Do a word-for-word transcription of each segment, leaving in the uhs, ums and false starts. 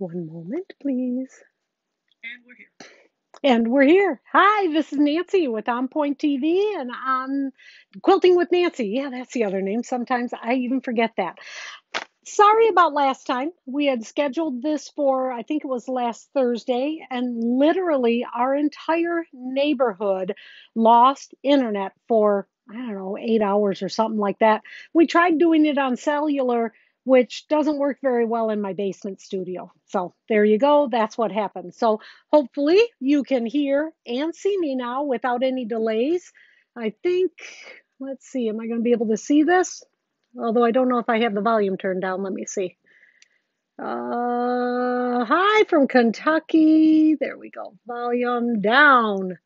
One moment, please. And we're here. And we're here. Hi, this is Nancy with On Point T V and on Quilting with Nancy. Yeah, that's the other name. Sometimes I even forget that. Sorry about last time. We had scheduled this for, I think it was last Thursday, and literally our entire neighborhood lost internet for, I don't know, eight hours or something like that. We tried doing it on cellular, which doesn't work very well in my basement studio. So there you go. That's what happened. So hopefully you can hear and see me now without any delays. I think, let's see, am I going to be able to see this? Although I don't know if I have the volume turned down. Let me see. Uh, hi from Kentucky. There we go. Volume down.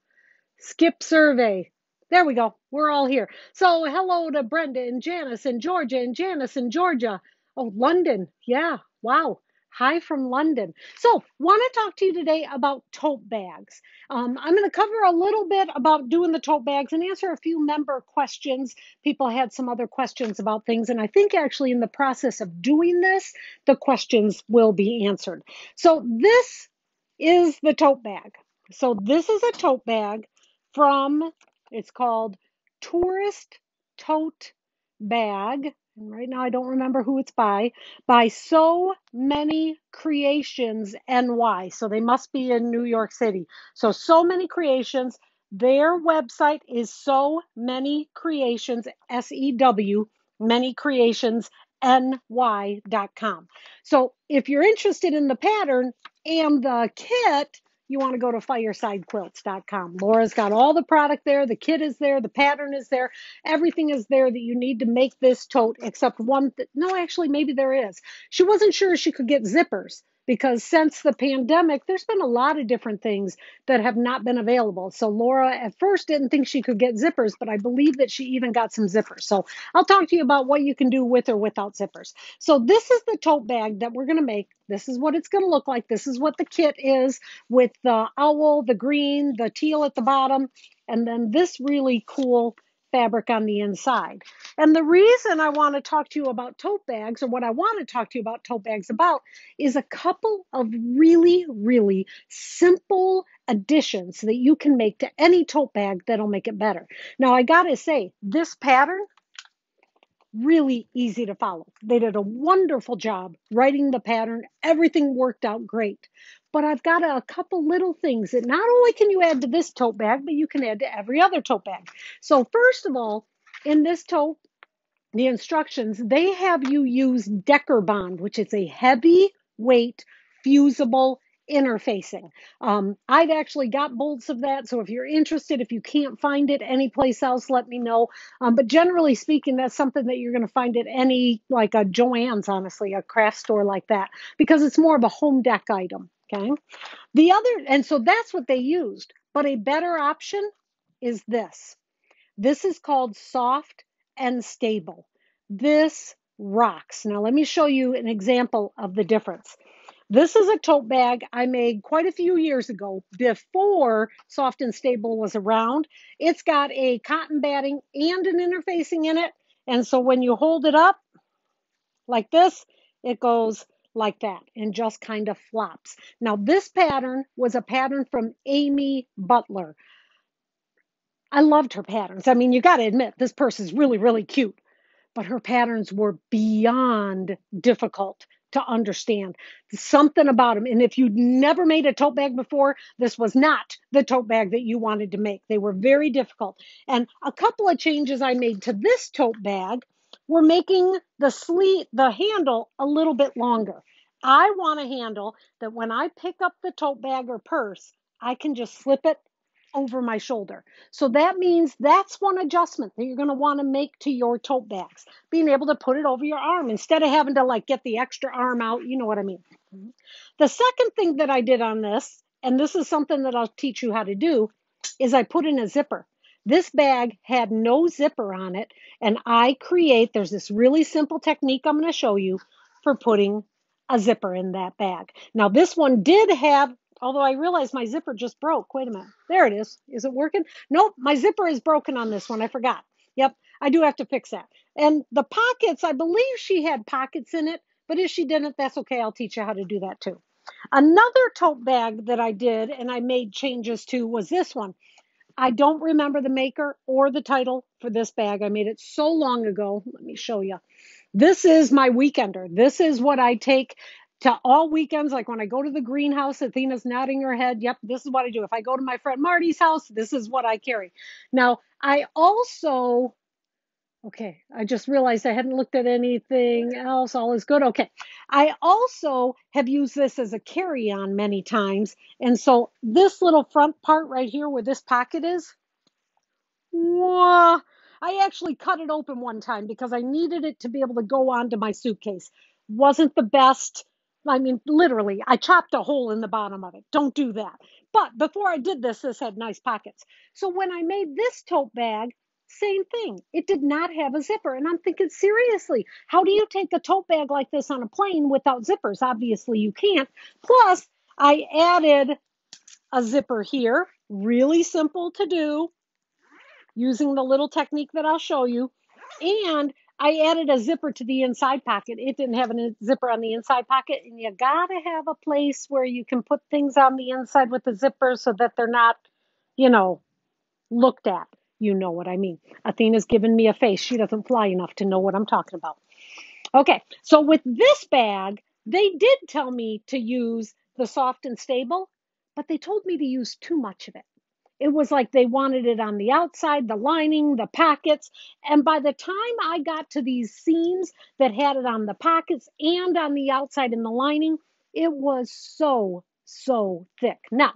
Skip survey. There we go. We're all here. So hello to Brenda and Janice and Georgia and Janice and Georgia. Oh, London. Yeah. Wow. Hi from London. So want to talk to you today about tote bags. Um, I'm going to cover a little bit about doing the tote bags and answer a few member questions. People had some other questions about things. And I think actually in the process of doing this, the questions will be answered. So this is the tote bag. So this is a tote bag from, it's called Tourist Tote Bag. And right now, I don't remember who it's by, by Sew Many Creations N Y. So they must be in New York City. So Sew Many Creations, their website is Sew Many Creations, S E W, Many Creations N Y dot com. So if you're interested in the pattern and the kit, you want to go to fireside quilts dot com. Laura's got all the product there. The kit is there. The pattern is there. Everything is there that you need to make this tote, except one. Th no, actually, maybe there is. She wasn't sure she could get zippers because since the pandemic, there's been a lot of different things that have not been available. So Laura at first didn't think she could get zippers, but I believe that she even got some zippers. So I'll talk to you about what you can do with or without zippers. So this is the tote bag that we're going to make. This is what it's going to look like. This is what the kit is with the owl, the green, the teal at the bottom, and then this really cool fabric on the inside. And the reason I want to talk to you about tote bags, or what I want to talk to you about tote bags about, is a couple of really, really simple additions that you can make to any tote bag that'll make it better. Now, I got to say, this pattern, really easy to follow. They did a wonderful job writing the pattern. Everything worked out great. But I've got a couple little things that not only can you add to this tote bag, but you can add to every other tote bag. So first of all, in this tote, the instructions, they have you use Decker Bond, which is a heavy weight fusible interfacing. Um, I've actually got bolts of that. So if you're interested, if you can't find it anyplace else, let me know. Um, but generally speaking, that's something that you're going to find at any, like a Joann's, honestly, a craft store like that, because it's more of a home deck item. Okay. The other, and so that's what they used, but a better option is this. This is called Soft and Stable. This rocks. Now let me show you an example of the difference. This is a tote bag I made quite a few years ago before Soft and Stable was around. It's got a cotton batting and an interfacing in it. And so when you hold it up like this, it goes like that and just kind of flops. Now, this pattern was a pattern from Amy Butler. I loved her patterns. I mean, you got to admit, this person's really, really cute. But her patterns were beyond difficult to understand. Something about them. And if you'd never made a tote bag before, this was not the tote bag that you wanted to make. They were very difficult. And a couple of changes I made to this tote bag were making the sleeve, the handle a little bit longer. I want a handle that when I pick up the tote bag or purse, I can just slip it over my shoulder. So that means that's one adjustment that you're going to want to make to your tote bags, being able to put it over your arm instead of having to like get the extra arm out. You know what I mean? The second thing that I did on this, and this is something that I'll teach you how to do, is I put in a zipper. This bag had no zipper on it, and I create, there's this really simple technique I'm going to show you for putting a zipper in that bag. Now, this one did have, although I realized my zipper just broke. Wait a minute. There it is. Is it working? Nope, my zipper is broken on this one. I forgot. Yep, I do have to fix that. And the pockets, I believe she had pockets in it, but if she didn't, that's okay. I'll teach you how to do that too. Another tote bag that I did and I made changes to was this one. I don't remember the maker or the title for this bag. I made it so long ago. Let me show you. This is my weekender. This is what I take to all weekends. Like when I go to the greenhouse, Athena's nodding her head. Yep, this is what I do. If I go to my friend Marty's house, this is what I carry. Now, I also... Okay, I just realized I hadn't looked at anything else. All is good. Okay, I also have used this as a carry-on many times. And so this little front part right here where this pocket is, whoa, I actually cut it open one time because I needed it to be able to go onto my suitcase. Wasn't the best. I mean, literally, I chopped a hole in the bottom of it. Don't do that. But before I did this, this had nice pockets. So when I made this tote bag, same thing. It did not have a zipper. And I'm thinking, seriously, how do you take a tote bag like this on a plane without zippers? Obviously, you can't. Plus, I added a zipper here. Really simple to do using the little technique that I'll show you. And I added a zipper to the inside pocket. It didn't have a zipper on the inside pocket. And you got to have a place where you can put things on the inside with the zipper so that they're not, you know, looked at. You know what I mean. Athena's given me a face. She doesn't fly enough to know what I'm talking about. Okay, so with this bag, they did tell me to use the Soft and Stable, but they told me to use too much of it. It was like they wanted it on the outside, the lining, the pockets. And by the time I got to these seams that had it on the pockets and on the outside in the lining, it was so, so thick. Now,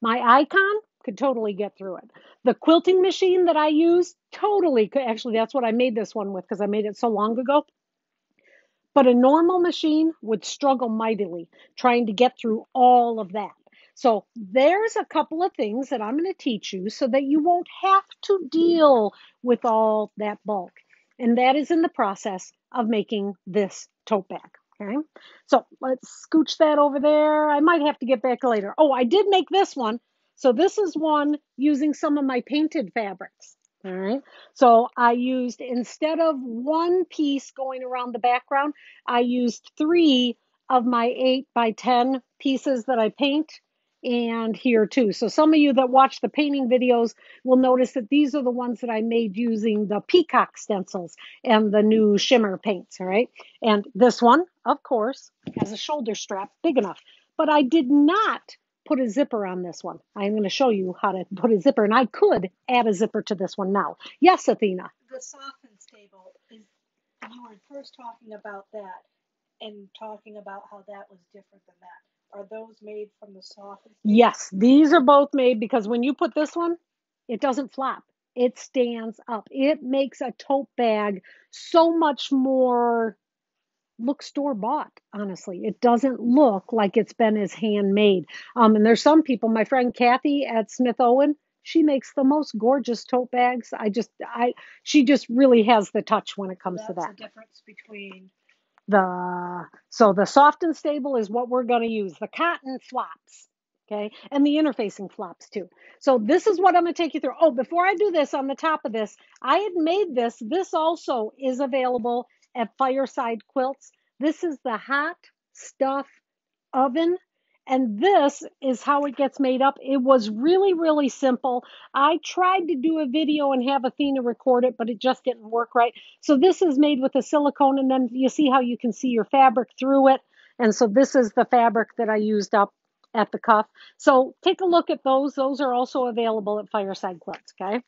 my icon could totally get through it. The quilting machine that I use totally could. Actually, that's what I made this one with because I made it so long ago. But a normal machine would struggle mightily trying to get through all of that. So there's a couple of things that I'm going to teach you so that you won't have to deal with all that bulk. And that is in the process of making this tote bag. Okay, so let's scooch that over there. I might have to get back later. Oh, I did make this one. So this is one using some of my painted fabrics, all right? So I used, instead of one piece going around the background, I used three of my eight by ten pieces that I paint and here too. So some of you that watch the painting videos will notice that these are the ones that I made using the peacock stencils and the new shimmer paints, all right? And this one, of course, has a shoulder strap big enough, but I did not put a zipper on this one. I'm going to show you how to put a zipper, and I could add a zipper to this one now. Yes, Athena. The Soft and Stable, is, you were first talking about that and talking about how that was different than that. Are those made from the Soft and Stable? Yes, these are both made because when you put this one, it doesn't flop. It stands up. It makes a tote bag so much more look store-bought, honestly. It doesn't look like it's been as handmade. Um, and there's some people, my friend Kathy at Smith-Owen, she makes the most gorgeous tote bags. I just, I, she just really has the touch when it comes to that. That's the difference between the, so the Soft and Stable is what we're going to use. The cotton flops, okay? And the interfacing flops too. So this is what I'm going to take you through. Oh, before I do this, on the top of this, I had made this. This also is available at Fireside Quilts. This is the hot stuff oven, and this is how it gets made up. It was really, really simple. I tried to do a video and have Athena record it, but it just didn't work right. So this is made with a silicone, and then you see how you can see your fabric through it. And so this is the fabric that I used up at the cuff. So take a look at those. Those are also available at Fireside Quilts, okay?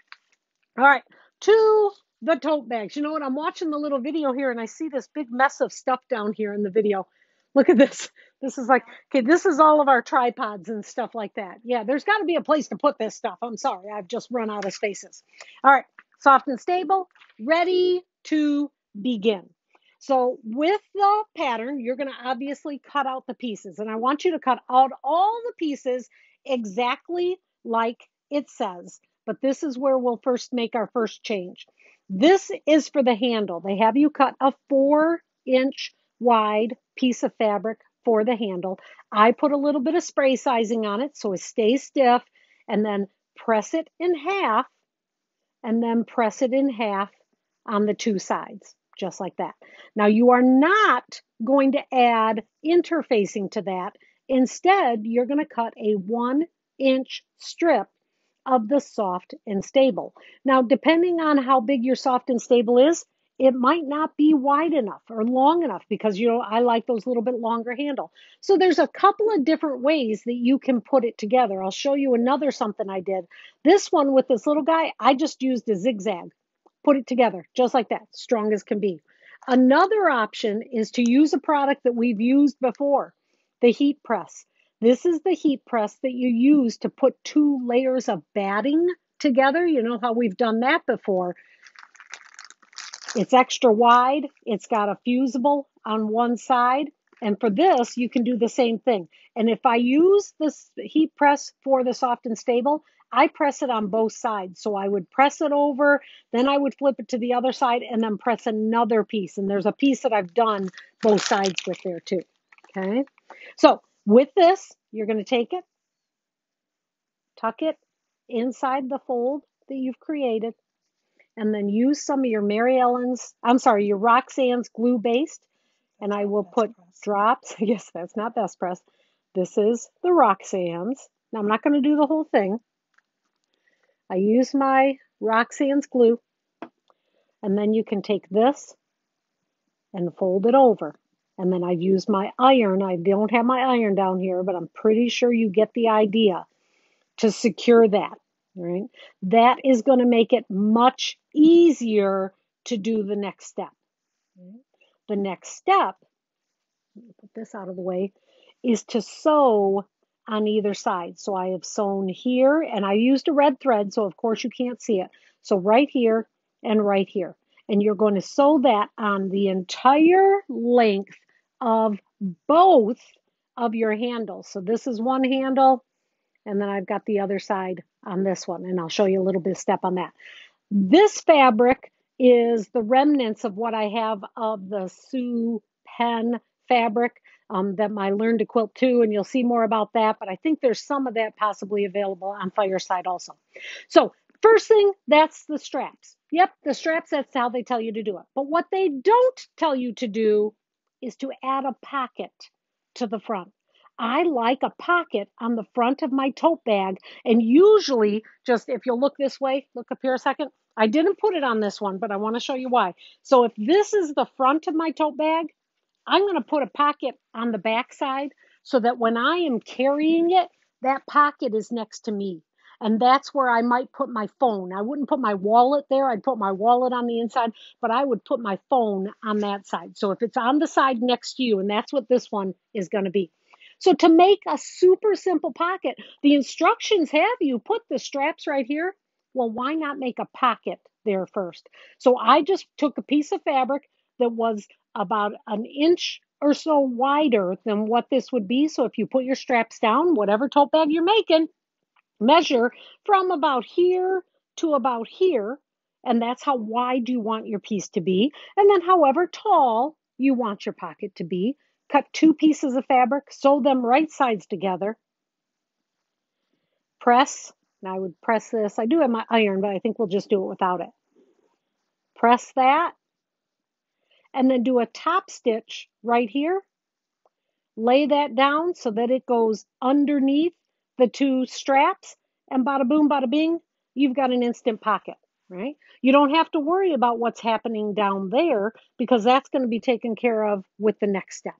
All right, two the tote bags. You know what? I'm watching the little video here and I see this big mess of stuff down here in the video. Look at this. This is like, okay, this is all of our tripods and stuff like that. Yeah, there's got to be a place to put this stuff. I'm sorry. I've just run out of spaces. All right. Soft and Stable, ready to begin. So with the pattern, you're going to obviously cut out the pieces. And I want you to cut out all the pieces exactly like it says. But this is where we'll first make our first change. This is for the handle. They have you cut a four inch wide piece of fabric for the handle. I put a little bit of spray sizing on it so it stays stiff, and then press it in half, and then press it in half on the two sides, just like that. Now you are not going to add interfacing to that Instead, you're going to cut a one inch strip of the Soft and Stable. Now, depending on how big your Soft and Stable is, it might not be wide enough or long enough because, you know, I like those little bit longer handle. So there's a couple of different ways that you can put it together. I'll show you another something I did. This one with this little guy, I just used a zigzag, put it together just like that, strong as can be. Another option is to use a product that we've used before, the heat press. This is the heat press that you use to put two layers of batting together. You know how we've done that before. It's extra wide. It's got a fusible on one side. And for this, you can do the same thing. And if I use this heat press for the Soft and Stable, I press it on both sides. So I would press it over, then I would flip it to the other side and then press another piece. And there's a piece that I've done both sides with there too. Okay. So with this, you're going to take it, tuck it inside the fold that you've created, and then use some of your Mary Ellen's, I'm sorry, your Roxanne's glue based. And I will put drops. Yes, that's not Best Press. This is the Roxanne's. Now, I'm not going to do the whole thing. I use my Roxanne's glue. And then you can take this and fold it over. And then I've used my iron. I don't have my iron down here, but I'm pretty sure you get the idea to secure that. Right? That is going to make it much easier to do the next step. The next step, let me put this out of the way, is to sew on either side. So I have sewn here, and I used a red thread, so of course you can't see it. So right here and right here. And you're going to sew that on the entire length of both of your handles. So this is one handle, and then I've got the other side on this one, and I'll show you a little bit of step on that. This fabric is the remnants of what I have of the Sue Penn fabric um, that I learned to quilt too, and you'll see more about that, but I think there's some of that possibly available on Fireside also. So first thing, that's the straps. Yep, the straps, that's how they tell you to do it. But what they don't tell you to do is to add a pocket to the front. I like a pocket on the front of my tote bag, and usually, just if you'll look this way, look up here a second, I didn't put it on this one, but I want to show you why. So if this is the front of my tote bag, I'm going to put a pocket on the back side so that when I am carrying it, that pocket is next to me. And that's where I might put my phone. I wouldn't put my wallet there. I'd put my wallet on the inside, but I would put my phone on that side. So if it's on the side next to you, and that's what this one is going to be. So to make a super simple pocket, the instructions have you put the straps right here. Well, why not make a pocket there first? So I just took a piece of fabric that was about an inch or so wider than what this would be. So if you put your straps down, whatever tote bag you're making, measure from about here to about here. And that's how wide you want your piece to be. And then however tall you want your pocket to be. Cut two pieces of fabric, sew them right sides together, press, and I would press this. I do have my iron, but I think we'll just do it without it. Press that, and then do a top stitch right here. Lay that down so that it goes underneath the two straps, and bada boom, bada bing, you've got an instant pocket. Right? You don't have to worry about what's happening down there because that's going to be taken care of with the next step.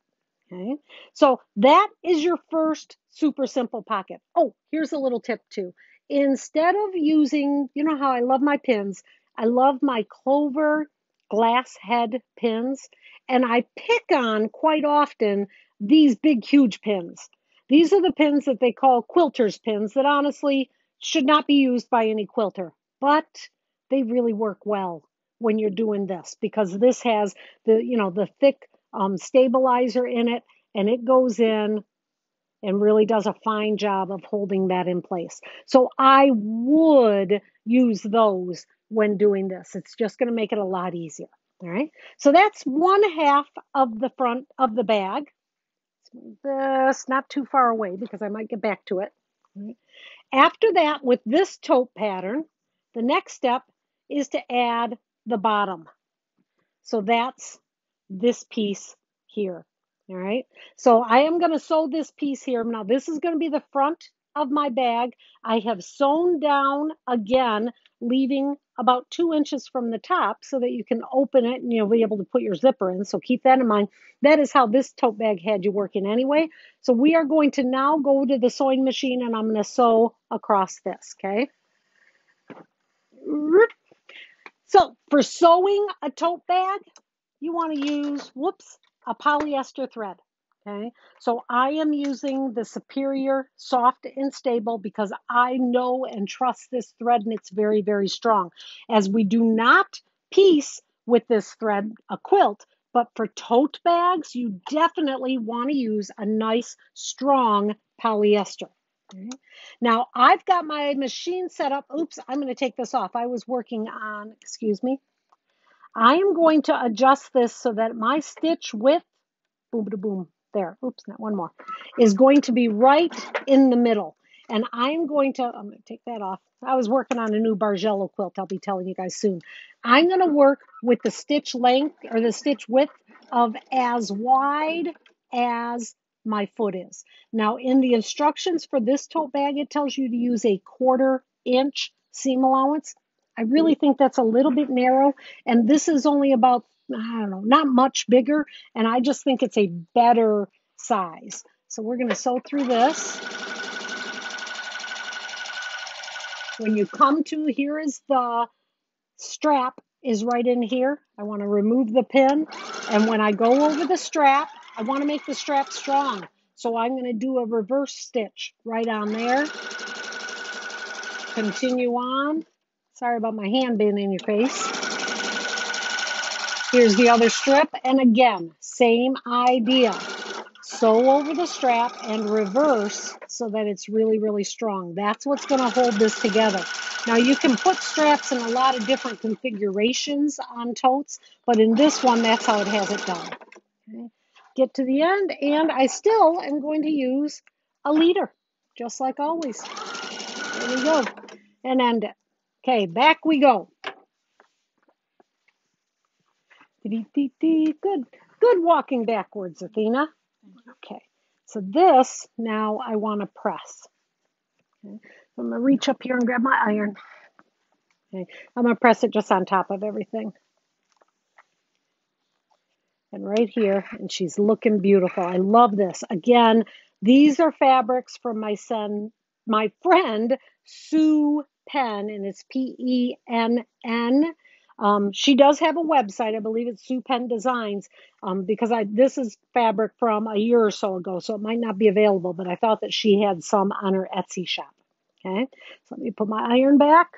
Okay, so that is your first super simple pocket. Oh, here's a little tip too. Instead of using, you know how I love my pins, I love my Clover glass head pins, and I pick on quite often these big, huge pins. These are the pins that they call quilter's pins that honestly should not be used by any quilter, but they really work well when you're doing this because this has the, you know, the thick um, stabilizer in it, and it goes in and really does a fine job of holding that in place. So I would use those when doing this. It's just going to make it a lot easier. All right. So that's one half of the front of the bag. This not too far away because I might get back to it. All right. After that, with this tote pattern, the next step is to add the bottom. So that's this piece here. All right, so I am going to sew this piece here. Now this is going to be the front of my bag. I have sewn down again, leaving about two inches from the top so that you can open it and you'll be able to put your zipper in. So keep that in mind. That is how this tote bag had you working anyway. So we are going to now go to the sewing machine and I'm going to sew across this, okay? So for sewing a tote bag, you want to use, whoops, a polyester thread, okay? So I am using the Superior Soft and Stable because I know and trust this thread and it's very, very strong. As we do not piece with this thread a quilt, but for tote bags, you definitely want to use a nice, strong polyester. Okay. Now I've got my machine set up. Oops, I'm going to take this off. I was working on, excuse me. I am going to adjust this so that my stitch width, boom, boom, boom, there, oops, not one more, is going to be right in the middle. And I'm going to, I'm going to take that off. I was working on a new Bargello quilt. I'll be telling you guys soon. I'm going to work with the stitch length or the stitch width of as wide as my foot is. Now in the instructions for this tote bag, it tells you to use a quarter inch seam allowance. I really think that's a little bit narrow, and this is only about, I don't know, not much bigger, and I just think it's a better size. So we're going to sew through this. When you come to, here is the strap is right in here. I want to remove the pin, and when I go over the strap, I want to make the strap strong. So I'm going to do a reverse stitch right on there. Continue on. Sorry about my hand being in your face. Here's the other strip. And again, same idea. Sew over the strap and reverse so that it's really, really strong. That's what's going to hold this together. Now you can put straps in a lot of different configurations on totes, but in this one, that's how it has it done. Okay. Get to the end, and I still am going to use a leader, just like always. There we go. And end it. Okay, back we go. Good, good walking backwards, Athena. Okay, so this, now I want to press. Okay. I'm going to reach up here and grab my iron. Okay, I'm going to press it just on top of everything. And right here, and she's looking beautiful. I love this. Again, these are fabrics from my son, my friend, Sue Penn, and it's P E N N. Um, she does have a website. I believe it's Sue Penn Designs, um, because I this is fabric from a year or so ago, so it might not be available, but I thought that she had some on her Etsy shop. Okay, so let me put my iron back.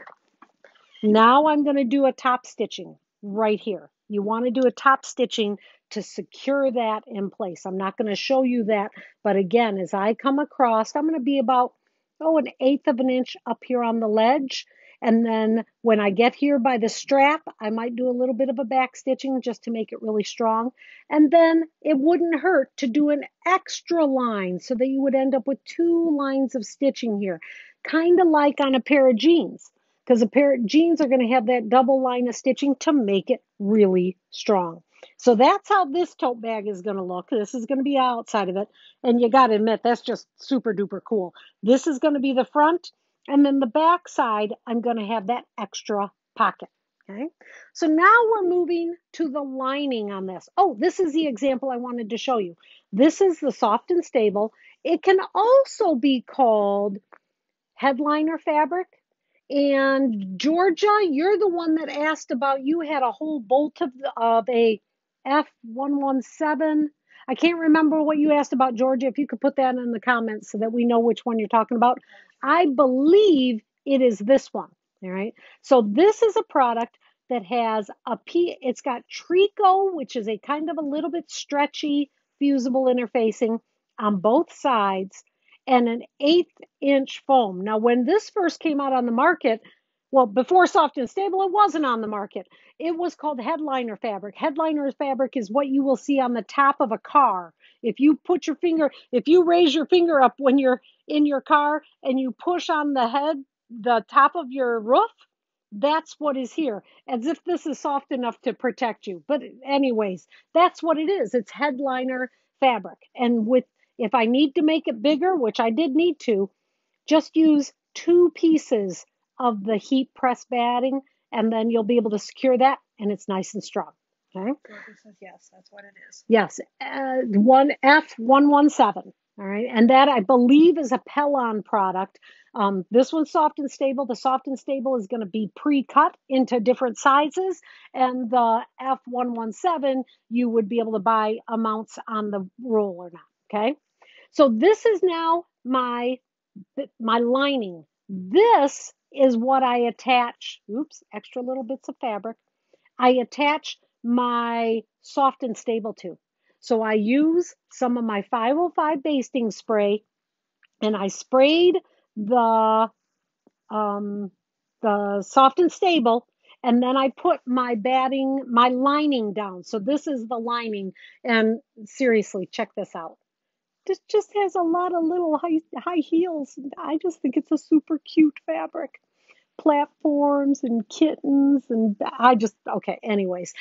Now I'm going to do a top stitching right here. You want to do a top stitching to secure that in place. I'm not going to show you that, but again, as I come across, I'm going to be about, oh, an eighth of an inch up here on the ledge. And then when I get here by the strap, I might do a little bit of a back stitching just to make it really strong. And then it wouldn't hurt to do an extra line so that you would end up with two lines of stitching here, kind of like on a pair of jeans, because a pair of jeans are going to have that double line of stitching to make it really strong. So that's how this tote bag is going to look. This is going to be outside of it. And you got to admit, that's just super duper cool. This is going to be the front. And then the back side, I'm going to have that extra pocket. Okay. So now we're moving to the lining on this. Oh, this is the example I wanted to show you. This is the Soft and Stable. It can also be called headliner fabric. And Georgia, you're the one that asked about, you had a whole bolt of, of a F one one seven. I can't remember what you asked about, Georgia. If you could put that in the comments so that we know which one you're talking about. I believe it is this one, all right? So this is a product that has a P, it's got Trico, which is a kind of a little bit stretchy, fusible interfacing on both sides, and an eighth inch foam. Now, when this first came out on the market, well, before Soft and Stable, it wasn't on the market. It was called headliner fabric. Headliner fabric is what you will see on the top of a car. If you put your finger, if you raise your finger up when you're in your car and you push on the head, the top of your roof, that's what is here, as if this is soft enough to protect you. But anyways, that's what it is. It's headliner fabric. And with, if I need to make it bigger, which I did need to, just use two pieces of the heat press batting, and then you'll be able to secure that, and it's nice and strong. Okay. Yes, that's what it is. Yes, uh, one F one one seven. All right, and that I believe is a Pellon product. Um, this one's soft and stable. The soft and stable is going to be pre-cut into different sizes, and the F one one seven you would be able to buy amounts on the roll or not. Okay, so this is now my my lining. This is what I attach. Oops, extra little bits of fabric. I attach my soft and stable to. So I use some of my five oh five basting spray, and I sprayed the um, the soft and stable, and then I put my batting, my lining down. So this is the lining, and seriously, check this out. This just has a lot of little high, high heels. I just think it's a super cute fabric. Platforms and kittens, and I just, okay, anyways.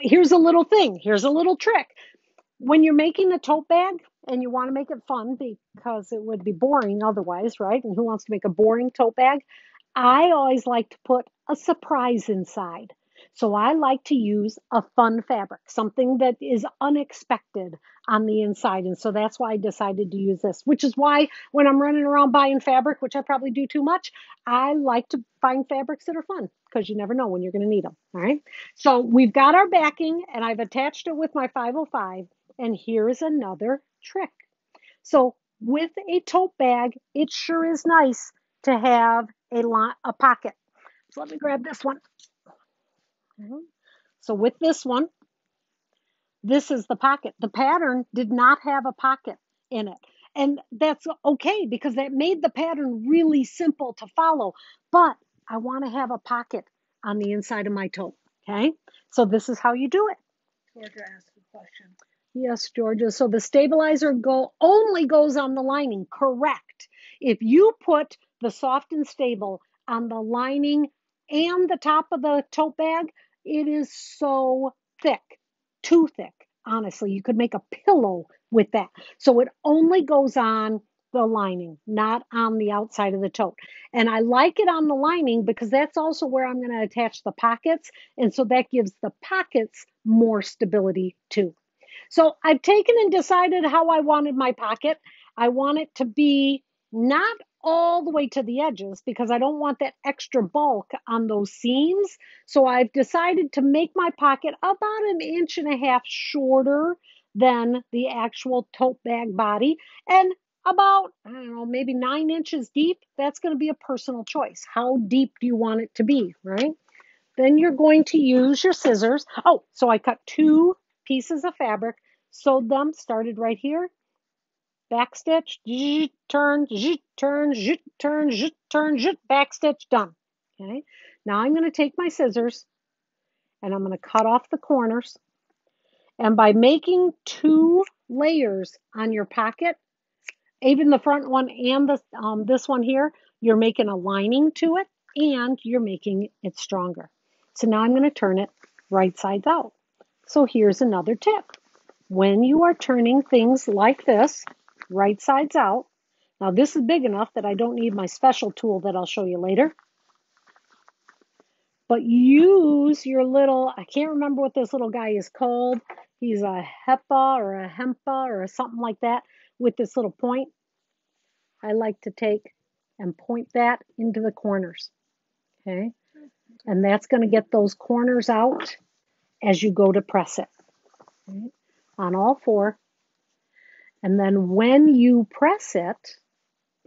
Here's a little thing. Here's a little trick. When you're making a tote bag, and you want to make it fun because it would be boring otherwise, right? And who wants to make a boring tote bag? I always like to put a surprise inside. So I like to use a fun fabric, something that is unexpected on the inside. And so that's why I decided to use this, which is why when I'm running around buying fabric, which I probably do too much, I like to find fabrics that are fun because you never know when you're going to need them. All right. So we've got our backing, and I've attached it with my five oh five. And here's another trick. So with a tote bag, it sure is nice to have a, lot, a pocket. So let me grab this one. So with this one, this is the pocket. The pattern did not have a pocket in it. And that's okay because that made the pattern really simple to follow. But I want to have a pocket on the inside of my tote. Okay? So this is how you do it. Georgia asked a question. Yes, Georgia. So the stabilizer go only goes on the lining. Correct. If you put the soft and stable on the lining and the top of the tote bag, it is so thick, too thick. Honestly, you could make a pillow with that. So it only goes on the lining, not on the outside of the tote. And I like it on the lining because that's also where I'm going to attach the pockets. And so that gives the pockets more stability too. So I've taken and decided how I wanted my pocket. I want it to be not all the way to the edges because I don't want that extra bulk on those seams. So I've decided to make my pocket about an inch and a half shorter than the actual tote bag body and about, I don't know, maybe nine inches deep. That's going to be a personal choice. How deep do you want it to be, right? Then you're going to use your scissors. Oh, so I cut two pieces of fabric, sewed them, started right here. Backstitch, zzz, turn, zzz, turn, zzz, turn, zzz, turn, zzz, backstitch, done. Okay, now I'm going to take my scissors and I'm going to cut off the corners. And by making two layers on your pocket, even the front one and the, um, this one here, you're making a lining to it and you're making it stronger. So now I'm going to turn it right sides out. So here's another tip. When you are turning things like this, right sides out. Now this is big enough that I don't need my special tool that I'll show you later. But use your little, I can't remember what this little guy is called. He's a HEPA or a HEMPA or something like that with this little point. I like to take and point that into the corners. Okay. And that's going to get those corners out as you go to press it. Okay. On all four. And then when you press it,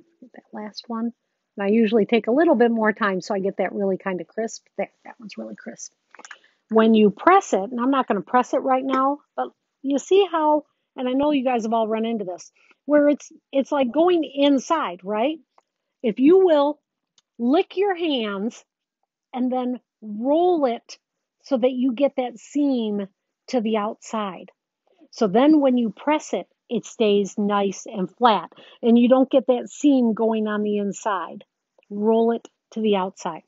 that last one, and I usually take a little bit more time so I get that really kind of crisp. There, that one's really crisp. When you press it, and I'm not going to press it right now, but you see how, and I know you guys have all run into this, where it's it's like going inside, right? If you will, lick your hands and then roll it so that you get that seam to the outside. So then when you press it, it stays nice and flat, and you don't get that seam going on the inside. Roll it to the outside,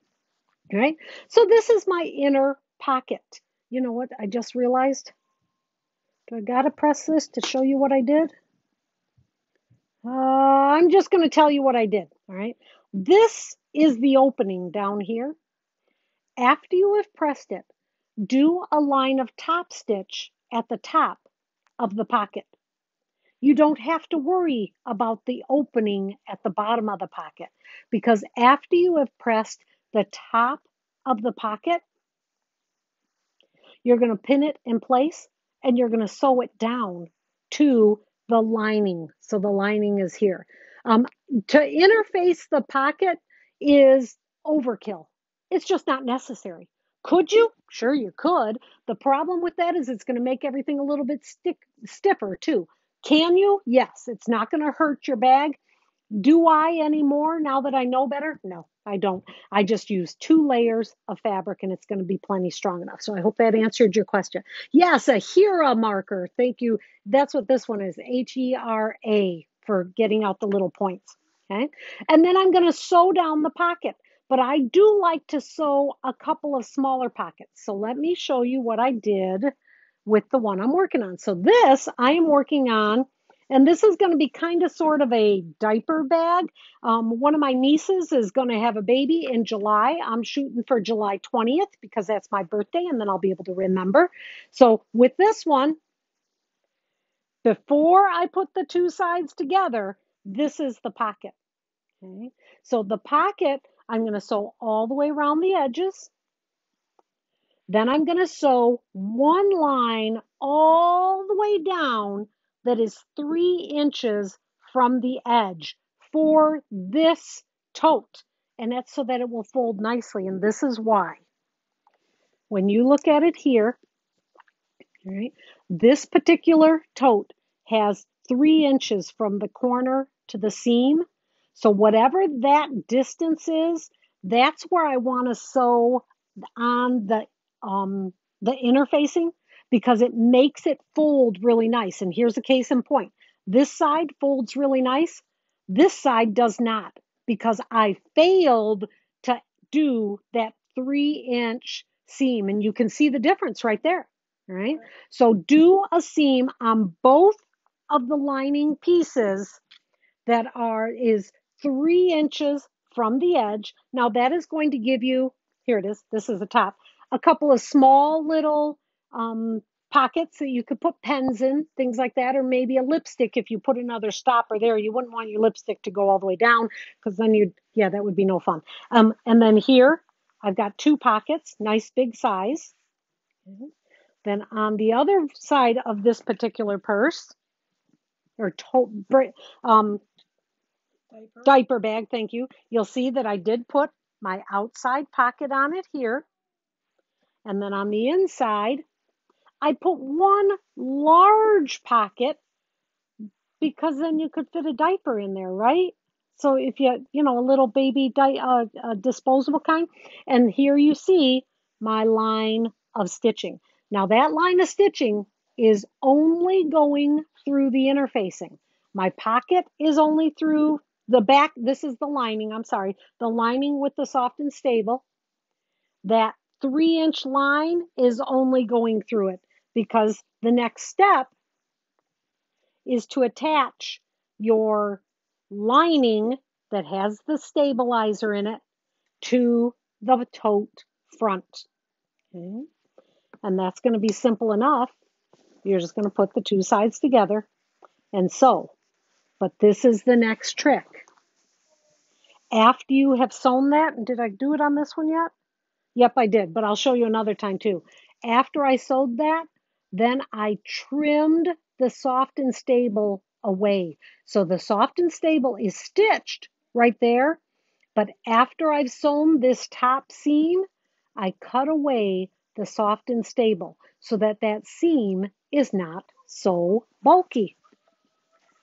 all right? So this is my inner pocket. You know what I just realized? Do I gotta press this to show you what I did? Uh, I'm just gonna tell you what I did, all right? This is the opening down here. After you have pressed it, do a line of top stitch at the top of the pocket. You don't have to worry about the opening at the bottom of the pocket, because after you have pressed the top of the pocket, you're going to pin it in place and you're going to sew it down to the lining. So the lining is here. Um, to interface the pocket is overkill. It's just not necessary. Could you? Sure you could. The problem with that is it's going to make everything a little bit stick, stiffer too. Can you? Yes. It's not going to hurt your bag. Do I anymore now that I know better? No, I don't. I just use two layers of fabric and it's going to be plenty strong enough. So I hope that answered your question. Yes, a Hera marker. Thank you. That's what this one is, H E R A, for getting out the little points. Okay. And then I'm going to sew down the pocket. But I do like to sew a couple of smaller pockets. So let me show you what I did with the one I'm working on. So this I am working on, and this is going to be kind of sort of a diaper bag. Um, one of my nieces is going to have a baby in July. I'm shooting for July twentieth because that's my birthday, and then I'll be able to remember. So with this one, before I put the two sides together, this is the pocket. Okay. So the pocket, I'm going to sew all the way around the edges. Then I'm going to sew one line all the way down that is three inches from the edge for this tote. And that's so that it will fold nicely. And this is why. When you look at it here, all right, this particular tote has three inches from the corner to the seam. So whatever that distance is, that's where I want to sew on the um, the interfacing, because it makes it fold really nice. And here's a case in point. This side folds really nice. This side does not, because I failed to do that three-inch seam. And you can see the difference right there. All right. So do a seam on both of the lining pieces that are is three inches from the edge. Now that is going to give you, here it is, this is the top, a couple of small little um, pockets that you could put pens in, things like that, or maybe a lipstick if you put another stopper there. You wouldn't want your lipstick to go all the way down, because then you'd, yeah, that would be no fun. Um, and then here, I've got two pockets, nice big size. Mm-hmm. Then on the other side of this particular purse, or tote, um, diaper. diaper bag, thank you. You'll see that I did put my outside pocket on it here. And then on the inside, I put one large pocket, because then you could fit a diaper in there, right? So if you, you know, a little baby di uh, uh, disposable kind. And here you see my line of stitching. Now that line of stitching is only going through the interfacing. My pocket is only through the back. This is the lining, I'm sorry, the lining with the soft and stable. That three inch line is only going through it, because the next step is to attach your lining that has the stabilizer in it to the tote front. Okay. And that's going to be simple enough. You're just going to put the two sides together and sew. But this is the next trick. After you have sewn that, and did I do it on this one yet? Yep, I did, but I'll show you another time too. After I sewed that, then I trimmed the soft and stable away. So the soft and stable is stitched right there, but after I've sewn this top seam, I cut away the soft and stable so that that seam is not so bulky.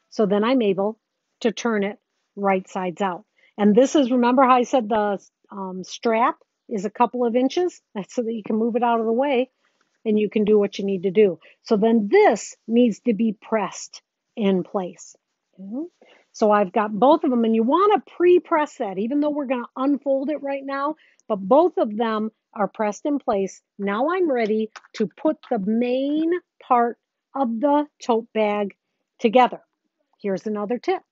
So then I'm able to turn it right sides out. And this is, remember how I said the um, strap is a couple of inches? That's so that you can move it out of the way and you can do what you need to do. So then this needs to be pressed in place. Mm-hmm. So I've got both of them, and you want to pre-press that, even though we're going to unfold it right now, but both of them are pressed in place. Now I'm ready to put the main part of the tote bag together. Here's another tip.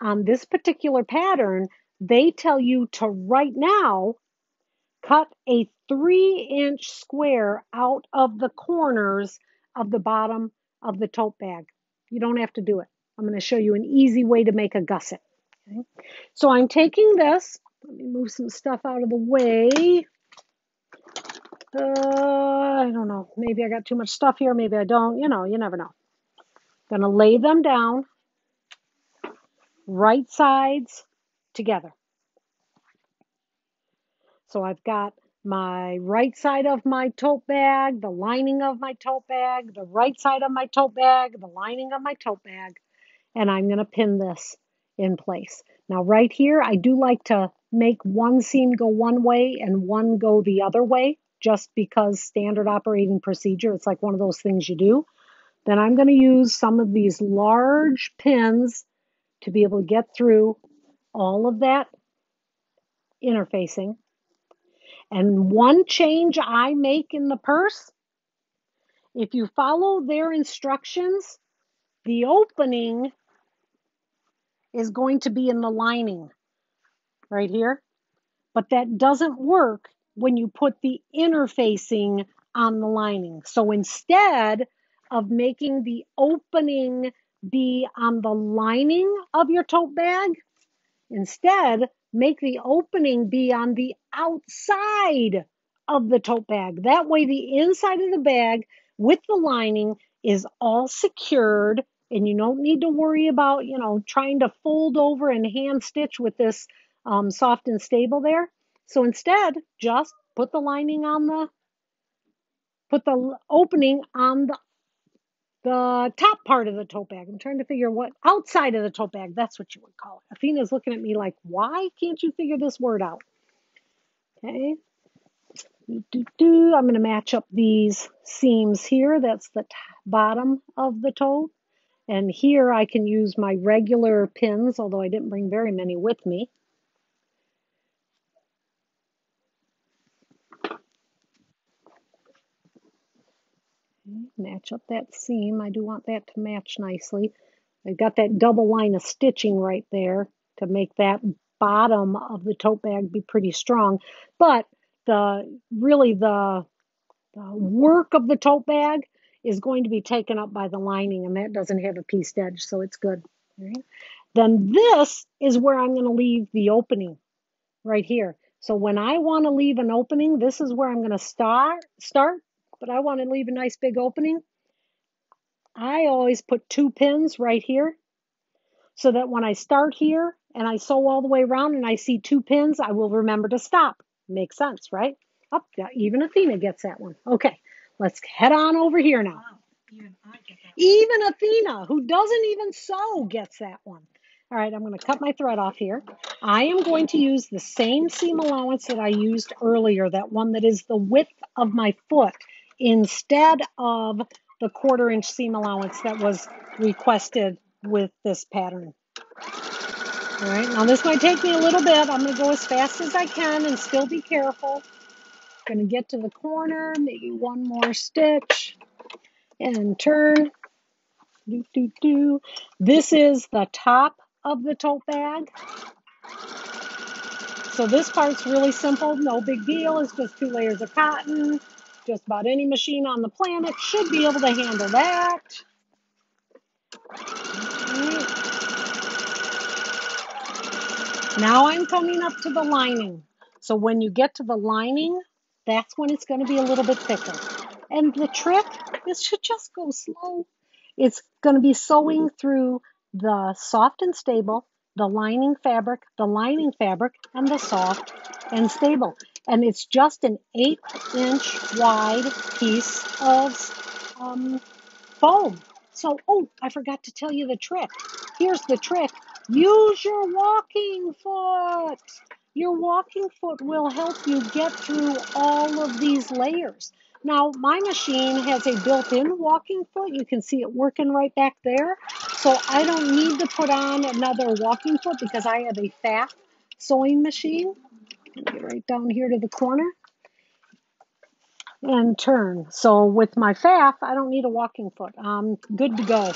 On this particular pattern, they tell you to right now cut a three inch square out of the corners of the bottom of the tote bag. You don't have to do it. I'm going to show you an easy way to make a gusset. Okay? So I'm taking this. Let me move some stuff out of the way. Uh, I don't know. Maybe I got too much stuff here. Maybe I don't. You know, you never know. Going to lay them down, right sides together. So I've got my right side of my tote bag, the lining of my tote bag, the right side of my tote bag, the lining of my tote bag, and I'm going to pin this in place. Now right here, I do like to make one seam go one way and one go the other way, just because standard operating procedure, it's like one of those things you do. Then I'm going to use some of these large pins to be able to get through all of that interfacing. And one change I make in the purse, if you follow their instructions, the opening is going to be in the lining right here. But that doesn't work when you put the interfacing on the lining. So instead of making the opening be on the lining of your tote bag, instead, make the opening be on the outside of the tote bag. That way, the inside of the bag with the lining is all secured, and you don't need to worry about, you know, trying to fold over and hand stitch with this um, soft and stable there. So instead, just put the lining on the, put the opening on the The top part of the tote bag. I'm trying to figure what outside of the tote bag. That's what you would call it. Athena's looking at me like, why can't you figure this word out? Okay. Do, do, do. I'm going to match up these seams here. That's the bottom of the tote. And here I can use my regular pins, although I didn't bring very many with me. Match up that seam. I do want that to match nicely. I've got that double line of stitching right there to make that bottom of the tote bag be pretty strong. But the really the, the work of the tote bag is going to be taken up by the lining, and that doesn't have a pieced edge, so it's good. All right. Then this is where I'm going to leave the opening right here. So when I want to leave an opening, this is where I'm going to start start. But I want to leave a nice big opening. I always put two pins right here so that when I start here and I sew all the way around and I see two pins, I will remember to stop. Makes sense, right? Oh, even Athena gets that one. Okay, let's head on over here now. Wow, even I get that one. Even Athena, who doesn't even sew, gets that one. All right, I'm going to cut my thread off here. I am going to use the same seam allowance that I used earlier, that one that is the width of my foot, instead of the quarter inch seam allowance that was requested with this pattern. All right, now this might take me a little bit. I'm gonna go as fast as I can and still be careful. I'm gonna get to the corner, maybe one more stitch and turn. Do, do, do. This is the top of the tote bag. So this part's really simple, no big deal. It's just two layers of cotton. Just about any machine on the planet should be able to handle that. Okay. Now I'm coming up to the lining. So when you get to the lining, that's when it's going to be a little bit thicker. And the trick is to just go slow. It's going to be sewing through the soft and stable, the lining fabric, the lining fabric, and the soft and stable. And it's just an eight inch wide piece of um, foam. So, oh, I forgot to tell you the trick. Here's the trick. Use your walking foot. Your walking foot will help you get through all of these layers. Now, my machine has a built-in walking foot. You can see it working right back there. So I don't need to put on another walking foot because I have a Pfaff sewing machine. Get right down here to the corner. and turn. So with my Pfaff, I don't need a walking foot. I'm good to go.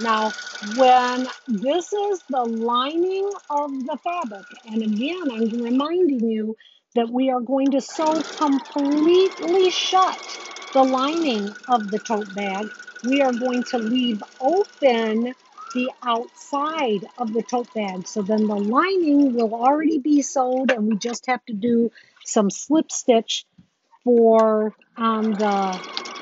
Now, when this is the lining of the fabric, and again, I'm reminding you that we are going to sew completely shut the lining of the tote bag. We are going to leave open the outside of the tote bag. So then the lining will already be sewed, and we just have to do some slip stitch for on the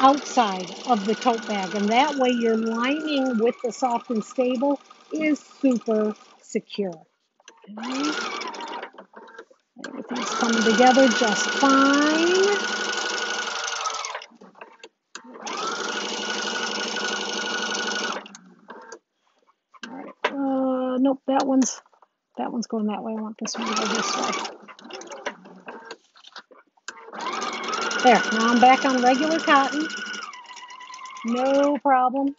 outside of the tote bag. And that way your lining with the Soft and Stable is super secure. Okay. Everything's coming together just fine. Nope, that one's that one's going that way. I want this one to go this way. There, now I'm back on regular cotton. No problem.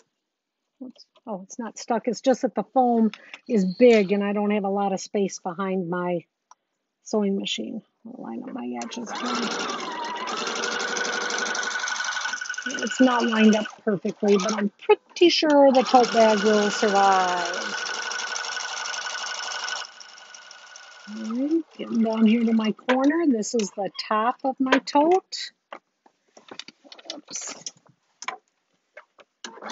Oops. Oh, it's not stuck. It's just that the foam is big and I don't have a lot of space behind my sewing machine. I'll line up my edges. It's not lined up perfectly, but I'm pretty sure the tote bag will survive. Right, getting down here to my corner. This is the top of my tote. Oops.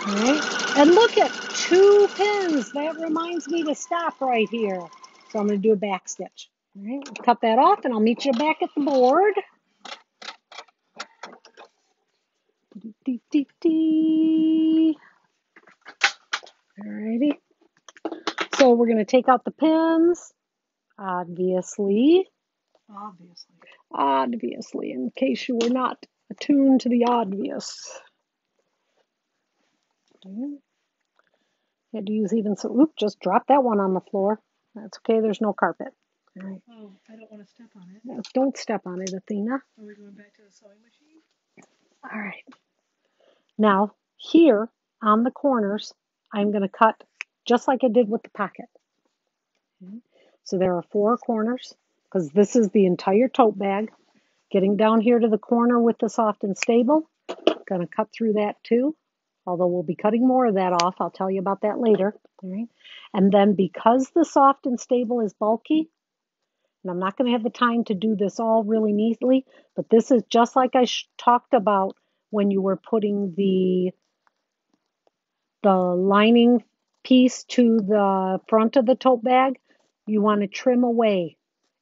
Right. And look at two pins. That reminds me to stop right here. So I'm going to do a back stitch. All right, we'll cut that off and I'll meet you back at the board. Alrighty. So we're going to take out the pins. Obviously, obviously, obviously, in case you were not attuned to the obvious. Okay. Had to use even so, oop, just drop that one on the floor. That's okay, there's no carpet. All right. Oh, I don't want to step on it. No, don't step on it, Athena. Are we going back to the sewing machine? All right. Now, here on the corners, I'm going to cut just like I did with the pocket. Okay. So there are four corners, because this is the entire tote bag. Getting down here to the corner with the Soft and Stable. Going to cut through that too, although we'll be cutting more of that off. I'll tell you about that later. All right. And then because the Soft and Stable is bulky, and I'm not going to have the time to do this all really neatly, but this is just like I sh talked about when you were putting the, the lining piece to the front of the tote bag. You want to trim away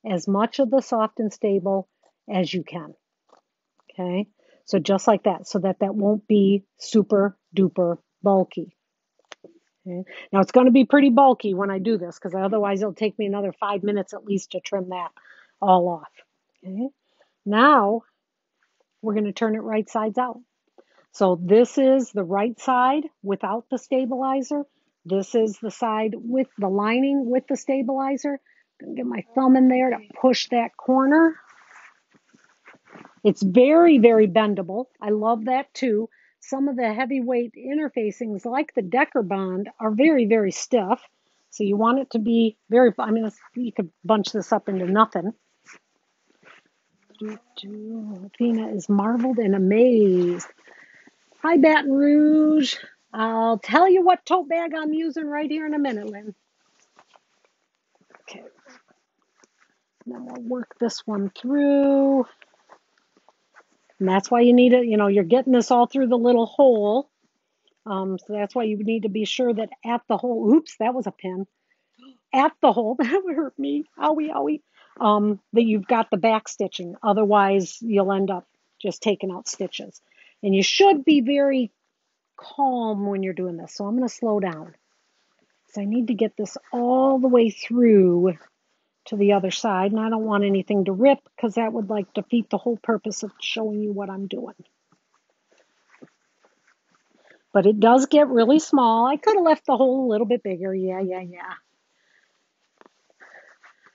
as much of the Soft and Stable as you can. Okay, so just like that, so that that won't be super duper bulky. Okay, now it's going to be pretty bulky when I do this, because otherwise it'll take me another five minutes at least to trim that all off. Okay, now we're going to turn it right sides out. So this is the right side without the stabilizer. This is the side with the lining with the stabilizer. I'm gonna get my thumb in there to push that corner. It's very, very bendable. I love that too. Some of the heavyweight interfacings like the Decker Bond are very, very stiff. So you want it to be very, I mean, you could bunch this up into nothing. Athena is marveled and amazed. Hi, Baton Rouge. I'll tell you what tote bag I'm using right here in a minute, Lynn. Okay. Now we'll work this one through. And that's why you need it, you know, you're getting this all through the little hole. Um, so that's why you need to be sure that at the hole, oops, that was a pin. At the hole, that hurt me, owie, owie, um, that you've got the back stitching. Otherwise, you'll end up just taking out stitches. And you should be very calm when you're doing this. So I'm going to slow down because I need to get this all the way through to the other side, and I don't want anything to rip because that would like defeat the whole purpose of showing you what I'm doing. But it does get really small. I could have left the hole a little bit bigger. Yeah, yeah, yeah.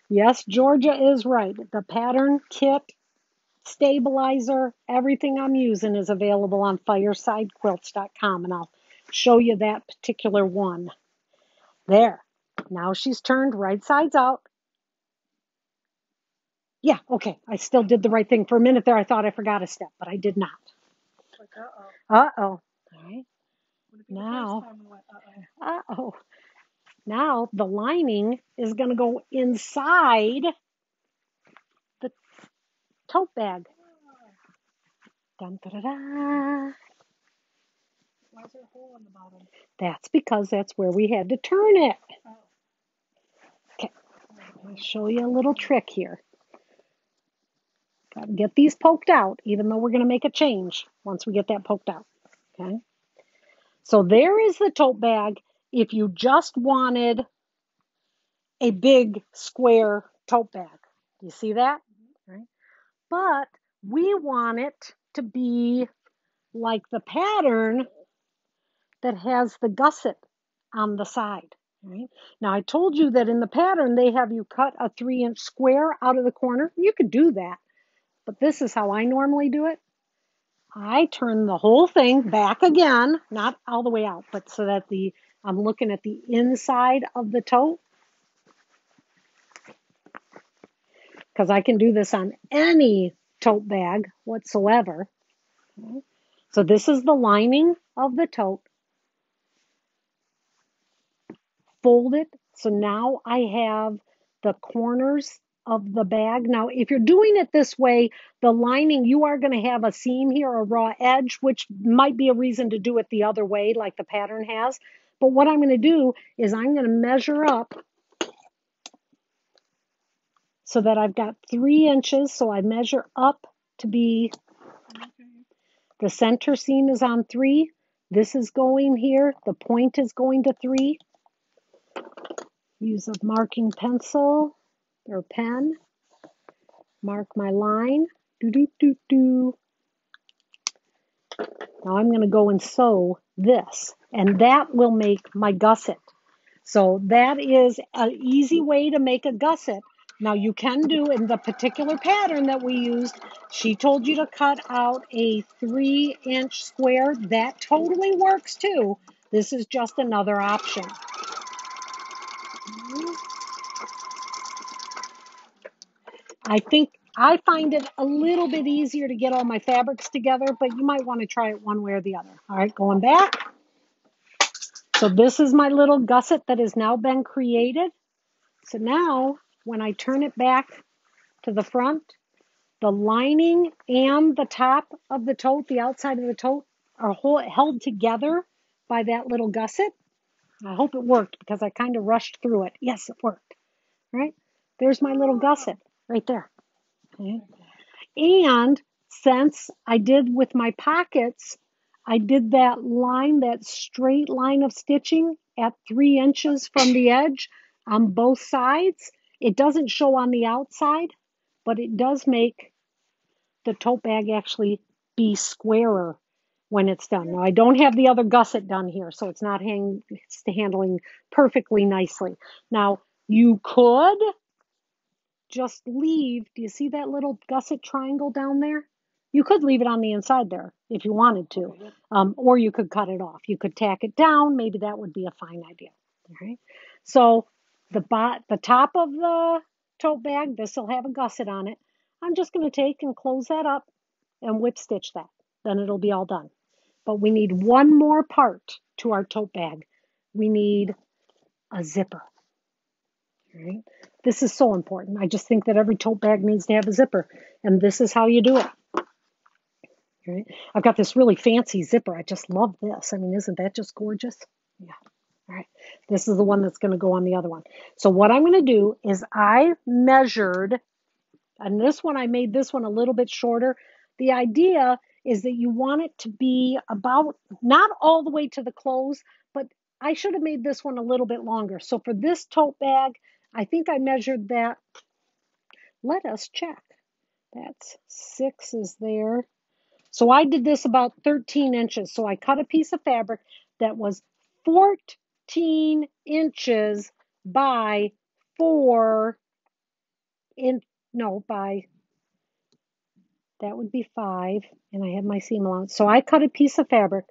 Yes, Georgia is right. The pattern kit, stabilizer, everything I'm using is available on fireside quilts dot com, and I'll show you that particular one. There. Now she's turned right sides out. Yeah, okay. I still did the right thing. For a minute there, I thought I forgot a step, but I did not. Like, uh-oh. Uh-oh. All right. Now, uh-oh. Uh-oh. Now the lining is going to go inside the tote bag. Dun, da, da, da. Why is there a hole on the bottom? That's because that's where we had to turn it. Oh. Okay, let me show you a little trick here. Got to get these poked out, even though we're going to make a change once we get that poked out. Okay, so there is the tote bag. If you just wanted a big square tote bag, you see that? Right? But we want it to be like the pattern that has the gusset on the side. Right? Now, I told you that in the pattern, they have you cut a three inch square out of the corner. You could do that, but this is how I normally do it. I turn the whole thing back again, not all the way out, but so that the I'm looking at the inside of the tote. Because I can do this on any tote bag whatsoever. Okay. So this is the lining of the tote. Fold it. So now I have the corners of the bag. Now, if you're doing it this way, the lining, you are going to have a seam here, a raw edge, which might be a reason to do it the other way, like the pattern has. But what I'm going to do is I'm going to measure up so that I've got three inches. So I measure up to be, the center seam is on three. This is going here. The point is going to three. Use a marking pencil or pen. Mark my line. Do, do, do, do. Now I'm going to go and sew this, and that will make my gusset. So that is an easy way to make a gusset. Now you can do in the particular pattern that we used, she told you to cut out a three inch square. That totally works too. This is just another option. I think I find it a little bit easier to get all my fabrics together, but you might want to try it one way or the other. All right, going back. So this is my little gusset that has now been created. So now when I turn it back to the front, the lining and the top of the tote, the outside of the tote, are hold, held together by that little gusset. I hope it worked because I kind of rushed through it. Yes, it worked. All right, there's my little gusset right there. Okay. And since I did with my pockets, I did that line, that straight line of stitching at three inches from the edge on both sides. It doesn't show on the outside, but it does make the tote bag actually be squarer when it's done. Now, I don't have the other gusset done here, so it's not hang it's handling perfectly nicely. Now, you could just leave, do you see that little gusset triangle down there? You could leave it on the inside there if you wanted to, um, or you could cut it off. You could tack it down. Maybe that would be a fine idea. All right. So the bot, the top of the tote bag, this will have a gusset on it. I'm just going to take and close that up and whip stitch that. Then it'll be all done. But we need one more part to our tote bag. We need a zipper. All right. This is so important. I just think that every tote bag needs to have a zipper, and this is how you do it. All right. I've got this really fancy zipper. I just love this. I mean, isn't that just gorgeous? Yeah. All right. This is the one that's going to go on the other one. So what I'm going to do is I measured, and this one, I made this one a little bit shorter. The idea is that you want it to be about, not all the way to the clothes, but I should have made this one a little bit longer. So for this tote bag, I think I measured that. Let us check. That's six is there. So I did this about thirteen inches. So I cut a piece of fabric that was fourteen inches by four in, no, by, that would be five. And I had my seam allowance. So I cut a piece of fabric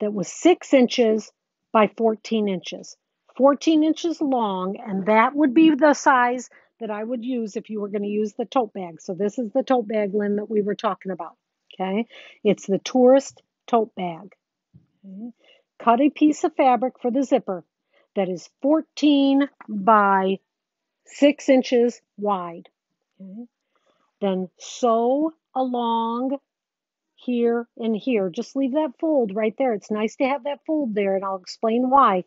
that was six inches by fourteen inches. fourteen inches long, and that would be the size that I would use if you were going to use the tote bag. So this is the tote bag, Lynn, that we were talking about, okay? It's the Tourist Tote Bag. Okay. Cut a piece of fabric for the zipper that is fourteen by six inches wide. Okay. Then sew along here and here. Just leave that fold right there. It's nice to have that fold there, and I'll explain why.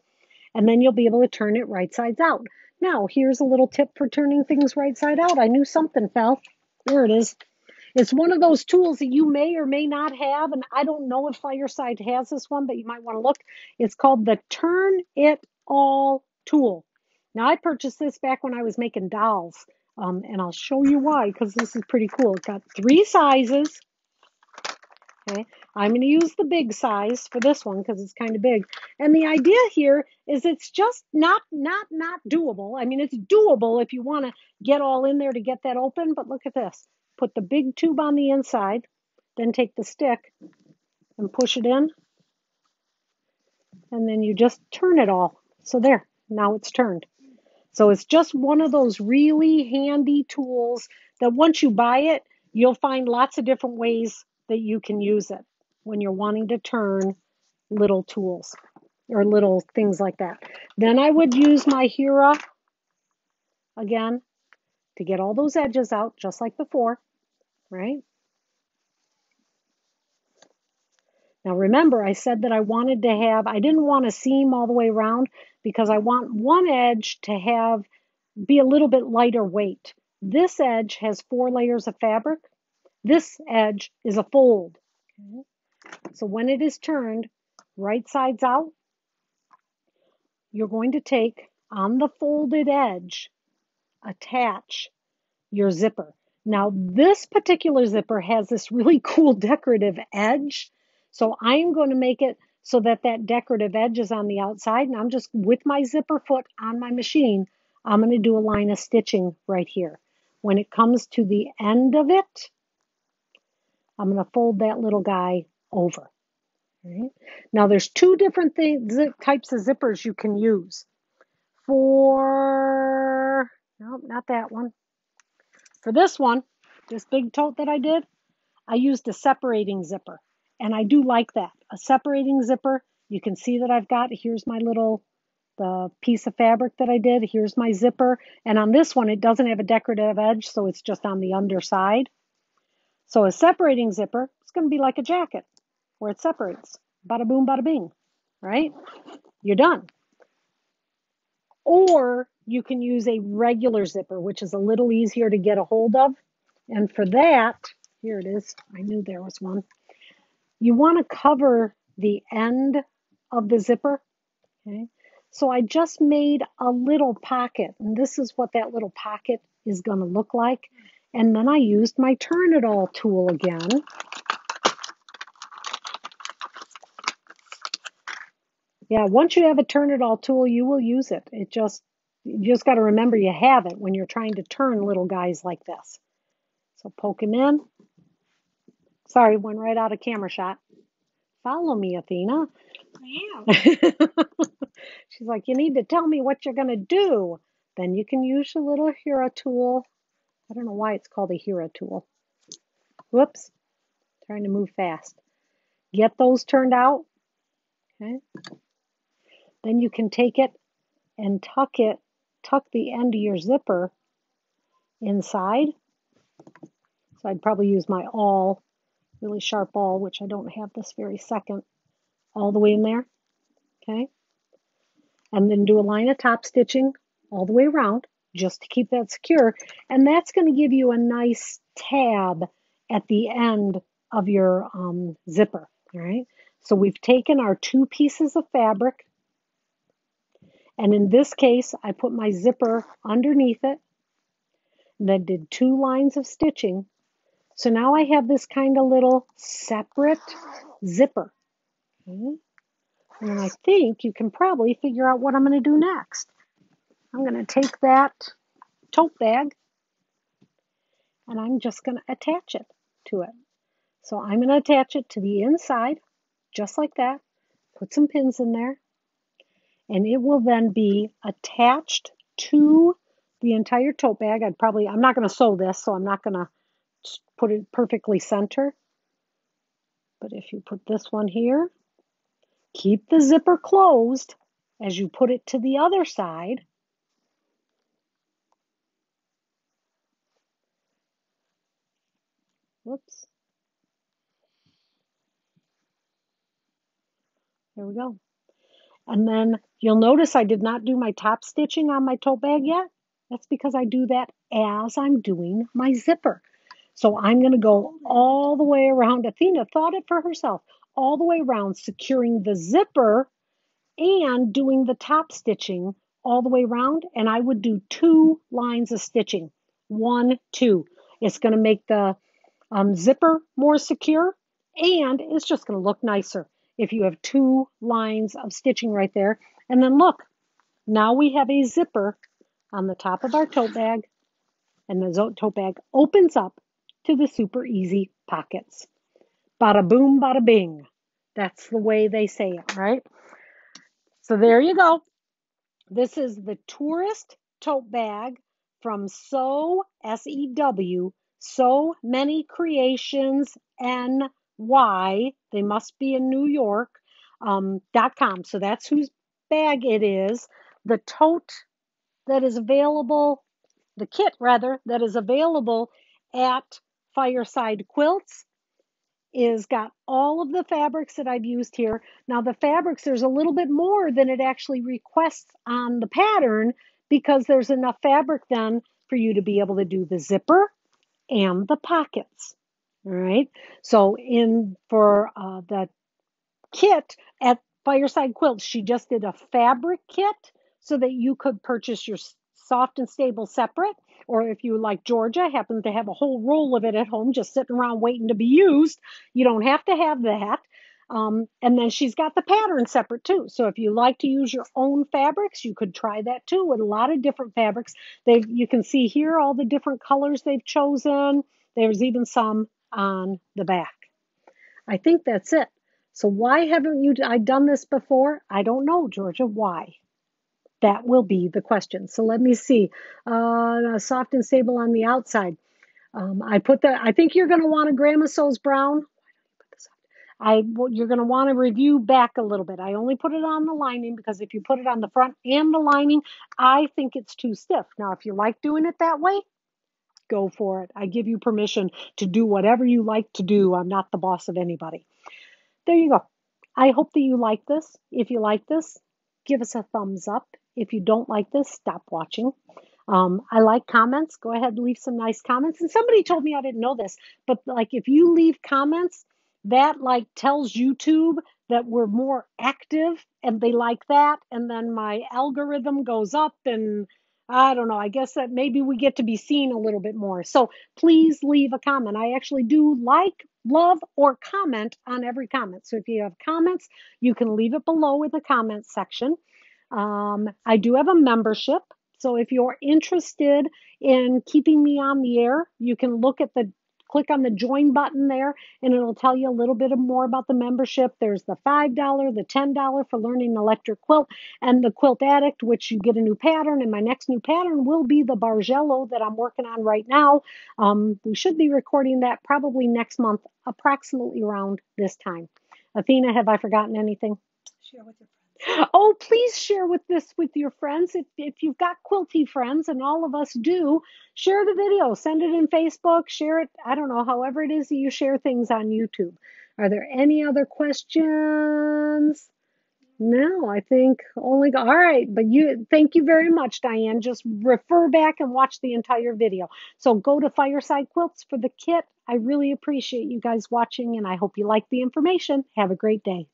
And then you'll be able to turn it right sides out. Now, here's a little tip for turning things right side out. I knew something fell. There it is. It's one of those tools that you may or may not have, and I don't know if Fireside has this one, but you might want to look. It's called the Turn It All Tool. Now, I purchased this back when I was making dolls, um, and I'll show you why, because this is pretty cool. It's got three sizes. Okay, I'm going to use the big size for this one because it's kind of big. And the idea here is it's just not, not, not doable. I mean, it's doable if you want to get all in there to get that open. But look at this. Put the big tube on the inside, then take the stick and push it in. And then you just turn it all. So there, now it's turned. So it's just one of those really handy tools that once you buy it, you'll find lots of different ways that you can use it when you're wanting to turn little tools or little things like that. Then I would use my Hera again to get all those edges out just like before, right? Now remember, I said that I wanted to have, I didn't want a seam all the way around because I want one edge to have, be a little bit lighter weight. This edge has four layers of fabric. This edge is a fold. Okay. So when it is turned right sides out, you're going to take on the folded edge, attach your zipper. Now this particular zipper has this really cool decorative edge. So I'm going to make it so that that decorative edge is on the outside, and I'm just with my zipper foot on my machine, I'm going to do a line of stitching right here. When it comes to the end of it, I'm going to fold that little guy over. Right? Now, there's two different things, types of zippers you can use. For, no, not that one. For this one, this big tote that I did, I used a separating zipper. And I do like that. A separating zipper, you can see that I've got, here's my little the piece of fabric that I did. Here's my zipper. And on this one, it doesn't have a decorative edge, so it's just on the underside. So a separating zipper, it's going to be like a jacket where it separates. Bada boom, bada bing, right? You're done. Or you can use a regular zipper, which is a little easier to get a hold of. And for that, here it is. I knew there was one. You want to cover the end of the zipper. Okay. So I just made a little pocket. And this is what that little pocket is going to look like. And then I used my Turn It All tool again. Yeah, once you have a Turn It All tool, you will use it. It just, you just got to remember you have it when you're trying to turn little guys like this. So poke him in. Sorry, went right out of camera shot. Follow me, Athena. I am. She's like, you need to tell me what you're going to do. Then you can use your little Hera tool. I don't know why it's called a Hera tool. Whoops. Trying to move fast. Get those turned out. Okay. Then you can take it and tuck it, tuck the end of your zipper inside. So I'd probably use my awl, really sharp awl, which I don't have this very second, all the way in there. Okay. And then do a line of top stitching all the way around, just to keep that secure. And that's going to give you a nice tab at the end of your um, zipper. All right. So we've taken our two pieces of fabric. And in this case, I put my zipper underneath it. Then did two lines of stitching. So now I have this kind of little separate zipper. Okay. And I think you can probably figure out what I'm going to do next. I'm going to take that tote bag and I'm just going to attach it to it. So I'm going to attach it to the inside, just like that. Put some pins in there. And it will then be attached to the entire tote bag. I'd probably, I'm not going to sew this, so I'm not going to put it perfectly center. But if you put this one here, keep the zipper closed as you put it to the other side. Whoops. There we go. And then you'll notice I did not do my top stitching on my tote bag yet. That's because I do that as I'm doing my zipper. So I'm going to go all the way around. Athena thought it for herself. All the way around, securing the zipper and doing the top stitching all the way around. And I would do two lines of stitching. One, two. It's going to make the Um, zipper more secure, and it's just going to look nicer if you have two lines of stitching right there. And then look, now we have a zipper on the top of our tote bag, and the tote bag opens up to the super easy pockets. Bada boom, bada bing. That's the way they say it, right? So there you go. This is the Tourist Tote Bag from Sew, S E W, So Many Creations N Y, they must be in New York, um, .com. So that's whose bag it is. The tote that is available, the kit rather, that is available at Fireside Quilts is got all of the fabrics that I've used here. Now the fabrics, there's a little bit more than it actually requests on the pattern because there's enough fabric then for you to be able to do the zipper and the pockets. All right, so in for uh, the kit at Fireside Quilts, she just did a fabric kit so that you could purchase your Soft and Stable separate, or if you, like Georgia, happen to have a whole roll of it at home just sitting around waiting to be used, you don't have to have that. Um, and then she's got the pattern separate too. So if you like to use your own fabrics, you could try that too with a lot of different fabrics. They've, you can see here all the different colors they've chosen. There's even some on the back. I think that's it. So why haven't you I done this before? I don't know, Georgia, why? That will be the question. So let me see. Uh, soft and Stable on the outside. Um, I put that, I think you're going to want a Grandma Sew's Brown. I, you're going to want to review back a little bit. I only put it on the lining because if you put it on the front and the lining, I think it's too stiff. Now, if you like doing it that way, go for it. I give you permission to do whatever you like to do. I'm not the boss of anybody. There you go. I hope that you like this. If you like this, give us a thumbs up. If you don't like this, stop watching. Um, I like comments. Go ahead and leave some nice comments. And somebody told me I didn't know this, but like if you leave comments, that like tells YouTube that we're more active and they like that. And then my algorithm goes up and I don't know, I guess that maybe we get to be seen a little bit more. So please leave a comment. I actually do like, love, or comment on every comment. So if you have comments, you can leave it below in the comments section. Um, I do have a membership. So if you're interested in keeping me on the air, you can look at the click on the join button there, and it'll tell you a little bit more about the membership. There's the five dollar, the ten dollar for learning an electric quilt, and the Quilt Addict, which you get a new pattern. And my next new pattern will be the Bargello that I'm working on right now. Um, we should be recording that probably next month, approximately around this time. Athena, have I forgotten anything? Share with your friends. Oh, please share with this with your friends. If, if you've got quilty friends, and all of us do, share the video. Send it in Facebook. Share it, I don't know, however it is that you share things on YouTube. Are there any other questions? No, I think only, all right. But you, thank you very much, Diane. Just refer back and watch the entire video. So go to Fireside Quilts for the kit. I really appreciate you guys watching, and I hope you like the information. Have a great day.